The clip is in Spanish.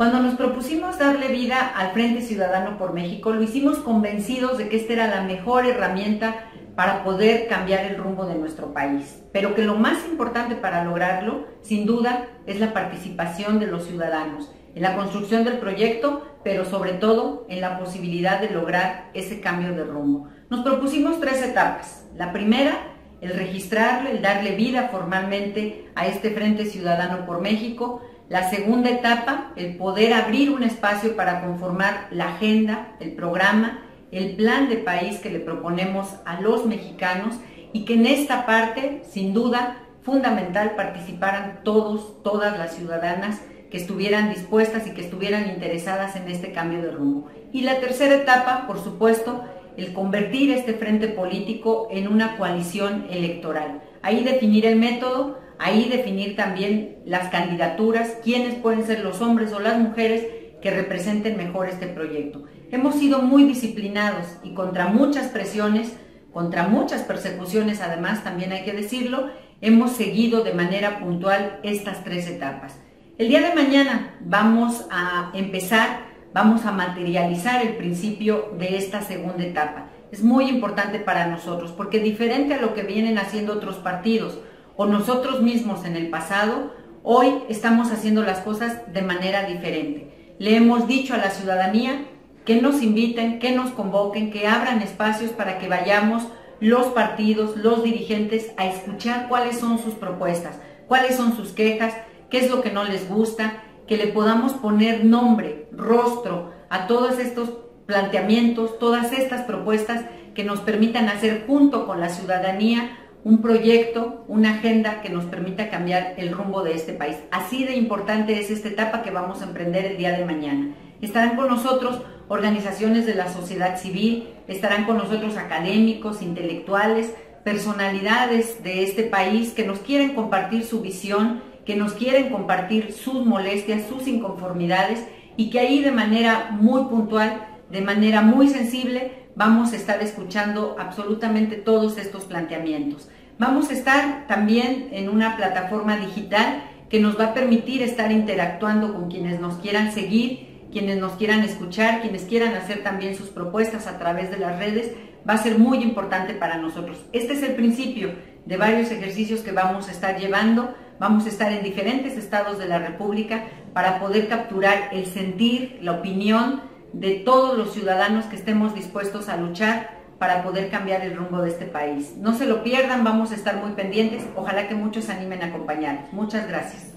Cuando nos propusimos darle vida al Frente Ciudadano por México, lo hicimos convencidos de que esta era la mejor herramienta para poder cambiar el rumbo de nuestro país, pero que lo más importante para lograrlo, sin duda, es la participación de los ciudadanos en la construcción del proyecto, pero sobre todo en la posibilidad de lograr ese cambio de rumbo. Nos propusimos tres etapas. La primera, el registrarlo, el darle vida formalmente a este Frente Ciudadano por México. La segunda etapa, el poder abrir un espacio para conformar la agenda, el programa, el plan de país que le proponemos a los mexicanos, y que en esta parte, sin duda, fundamental, participaran todos, todas las ciudadanas que estuvieran dispuestas y que estuvieran interesadas en este cambio de rumbo. Y la tercera etapa, por supuesto, el convertir este frente político en una coalición electoral. Ahí definir el método, ahí definir también las candidaturas, quiénes pueden ser los hombres o las mujeres que representen mejor este proyecto. Hemos sido muy disciplinados y contra muchas presiones, contra muchas persecuciones, además, también hay que decirlo, hemos seguido de manera puntual estas tres etapas. El día de mañana vamos a empezar, vamos a materializar el principio de esta segunda etapa. Es muy importante para nosotros porque, diferente a lo que vienen haciendo otros partidos o nosotros mismos en el pasado, hoy estamos haciendo las cosas de manera diferente. Le hemos dicho a la ciudadanía que nos inviten, que nos convoquen, que abran espacios para que vayamos los partidos, los dirigentes, a escuchar cuáles son sus propuestas, cuáles son sus quejas, qué es lo que no les gusta, que le podamos poner nombre, rostro a todos estos planteamientos, todas estas propuestas que nos permitan hacer junto con la ciudadanía un proyecto, una agenda que nos permita cambiar el rumbo de este país. Así de importante es esta etapa que vamos a emprender el día de mañana. Estarán con nosotros organizaciones de la sociedad civil, estarán con nosotros académicos, intelectuales, personalidades de este país que nos quieren compartir su visión, que nos quieren compartir sus molestias, sus inconformidades, y que ahí de manera muy puntual, de manera muy sensible, vamos a estar escuchando absolutamente todos estos planteamientos. Vamos a estar también en una plataforma digital que nos va a permitir estar interactuando con quienes nos quieran seguir, quienes nos quieran escuchar, quienes quieran hacer también sus propuestas a través de las redes. Va a ser muy importante para nosotros. Este es el principio de varios ejercicios que vamos a estar llevando. Vamos a estar en diferentes estados de la República para poder capturar el sentir, la opinión de todos los ciudadanos que estemos dispuestos a luchar para poder cambiar el rumbo de este país. No se lo pierdan, vamos a estar muy pendientes. Ojalá que muchos se animen a acompañarnos. Muchas gracias.